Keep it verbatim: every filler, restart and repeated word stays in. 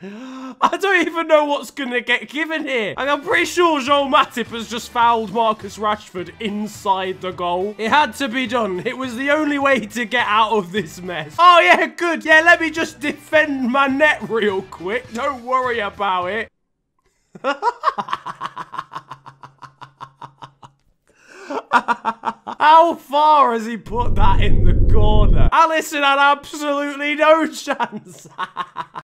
I don't even know what's going to get given here. And I'm pretty sure Joel Matip has just fouled Marcus Rashford inside the goal. It had to be done. It was the only way to get out of this mess. Oh, yeah, good. Yeah, let me just defend my net real quick. Don't worry about it. How far has he put that in the corner? Alisson had absolutely no chance.